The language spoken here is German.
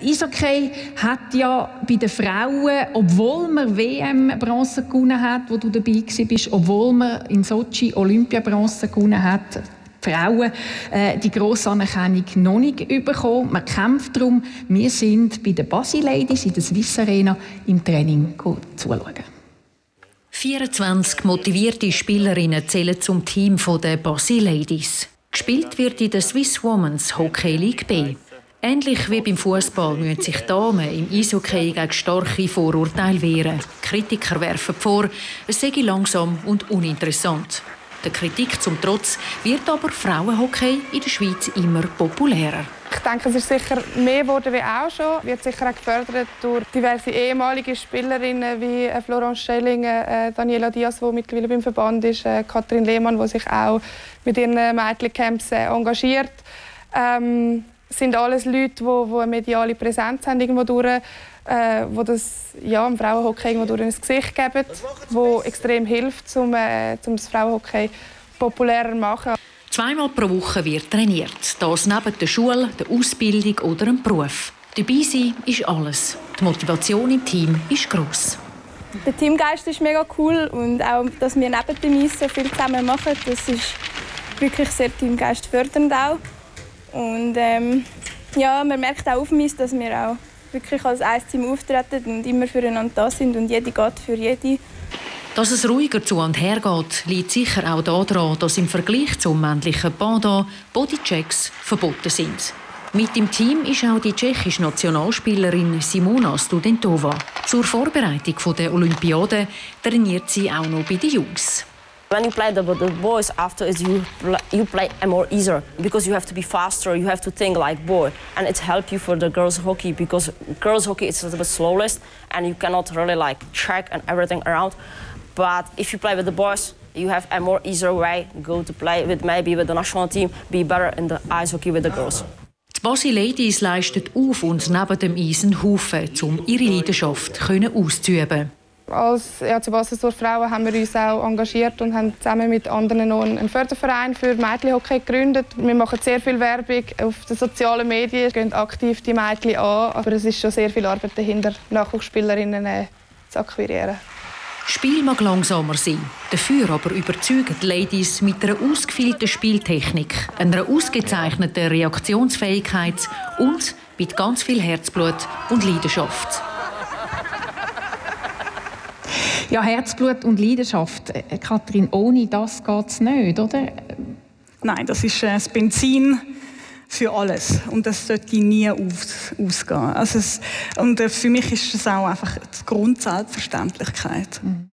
Eishockey hat ja bei den Frauen, obwohl man WM-Bronze gewonnen hat, wo du dabei warst, obwohl man in Sochi Olympia-Bronze gewonnen hat, die Frauen die grosse Anerkennung noch nicht bekommen. Man kämpft darum. Wir sind bei den BasiLadies in der Swiss Arena im Training zuschauen. 24 motivierte Spielerinnen zählen zum Team der BasiLadies. Gespielt wird in der Swiss Women's Hockey League B. Ähnlich wie beim Fußball müssen sich Damen im Eishockey gegen starke Vorurteile wehren. Kritiker werfen vor, es sei langsam und uninteressant. Der Kritik zum Trotz wird aber Frauenhockey in der Schweiz immer populärer. Ich denke, es ist sicher mehr geworden wie auch schon. Es wird sicher auch gefördert durch diverse ehemalige Spielerinnen wie Florence Schelling, Daniela Diaz, die mittlerweile beim Verband ist, Kathrin Lehmann, die sich auch mit ihren Mädchencamps engagiert. Es sind alles Leute, die eine mediale Präsenz haben, die das im Frauenhockey irgendwo durch ins Gesicht geben, die extrem hilft, um das Frauenhockey populärer zu machen. Zweimal pro Woche wird trainiert. Das neben der Schule, der Ausbildung oder dem Beruf. Dabei sein ist alles. Die Motivation im Team ist gross. Der Teamgeist ist mega cool. Und auch, dass wir neben dem Eis so viel zusammen machen, das ist wirklich sehr teamgeistfördernd auch. Und man merkt auch auf dem Eis, dass wir auch wirklich als ein Team auftreten und immer füreinander da sind und jede geht für jede. Dass es ruhiger zu und her geht, liegt sicher auch daran, dass im Vergleich zum männlichen Pendant Bodychecks verboten sind. Mit im Team ist auch die tschechische Nationalspielerin Simona Studentova. Zur Vorbereitung der Olympiade trainiert sie auch noch bei den Jungs. When you play the boys, after is you play more easier because you have to be faster. You have to think like boy, and it helps you for the girls hockey because girls hockey is a little bit slowest and you cannot really track and everything around. But if you play with the boys, you have a more easier way go to play with maybe with the national team, be better in the ice hockey with the girls. Die BasiLadies leisten auf und neben dem Eis einen Haufen, um ihre Leidenschaft auszuüben. Als Bassersdorf Frauen haben wir uns auch engagiert und haben zusammen mit anderen noch einen Förderverein für Mädchenhockey gegründet. Wir machen sehr viel Werbung auf den sozialen Medien, gehen aktiv die Mädchen an, aber es ist schon sehr viel Arbeit dahinter, Nachwuchsspielerinnen zu akquirieren. Das Spiel mag langsamer sein, dafür aber überzeugen die Ladies mit einer ausgefeilten Spieltechnik, einer ausgezeichneten Reaktionsfähigkeit und mit ganz viel Herzblut und Leidenschaft. Ja, Herzblut und Leidenschaft. Kathrin, ohne das geht es nicht, oder? Nein, das ist das Benzin für alles. Und das sollte nie ausgehen. Also für mich ist es auch einfach die Grundselbstverständlichkeit. Mhm.